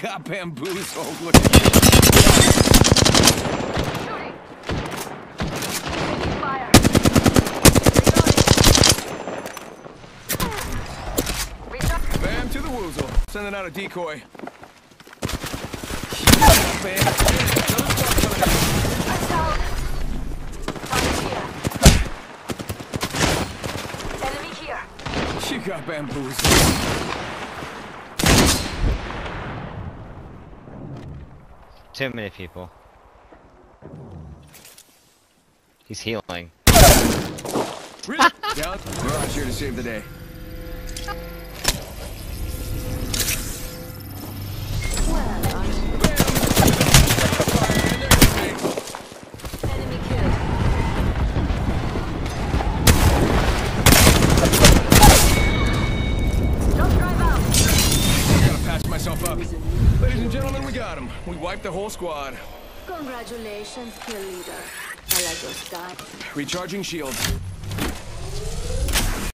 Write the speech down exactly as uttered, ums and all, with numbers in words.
got bamboozled. Look at fire. Reloading. Bam to the woozle. Sending out a decoy. Bam. She got bamboozled. Too many people. He's healing. Really? Down. We're out here to save the day. We wiped the whole squad. Congratulations, kill leader. I like your style. Recharging shields.